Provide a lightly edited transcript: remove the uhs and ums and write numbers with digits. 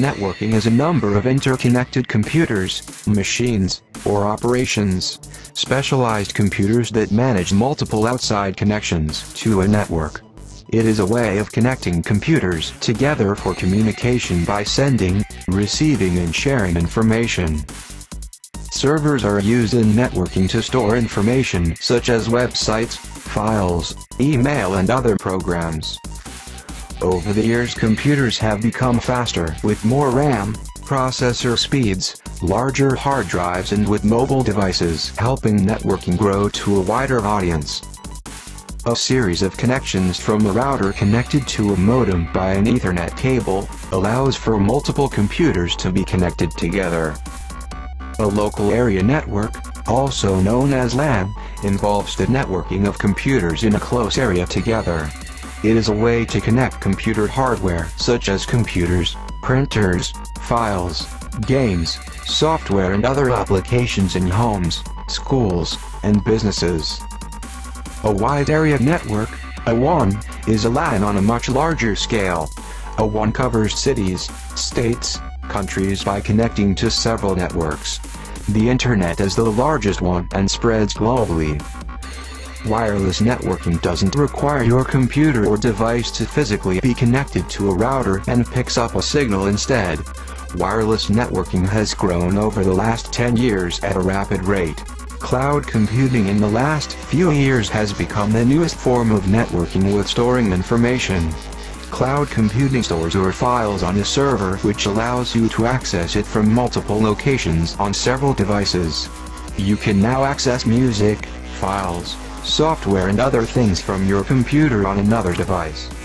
networking is a number of interconnected computers, machines, or operations, specialized computers that manage multiple outside connections to a network. It is a way of connecting computers together for communication by sending, receiving and sharing information. Servers are used in networking to store information such as websites, files, email and other programs. Over the years, computers have become faster with more RAM, processor speeds, larger hard drives and with mobile devices, helping networking grow to a wider audience. A series of connections from a router connected to a modem by an Ethernet cable allows for multiple computers to be connected together. A local area network, also known as LAN, involves the networking of computers in a close area together. It is a way to connect computer hardware such as computers, printers, files, games, software and other applications in homes, schools, and businesses. A wide area network, a WAN, is a LAN on a much larger scale. A WAN covers cities, states, countries by connecting to several networks. The Internet is the largest one and spreads globally. Wireless networking doesn't require your computer or device to physically be connected to a router and picks up a signal instead. Wireless networking has grown over the last 10 years at a rapid rate. Cloud computing in the last few years has become the newest form of networking with storing information. Cloud computing stores your files on a server, which allows you to access it from multiple locations on several devices. You can now access music, files, software and other things from your computer on another device.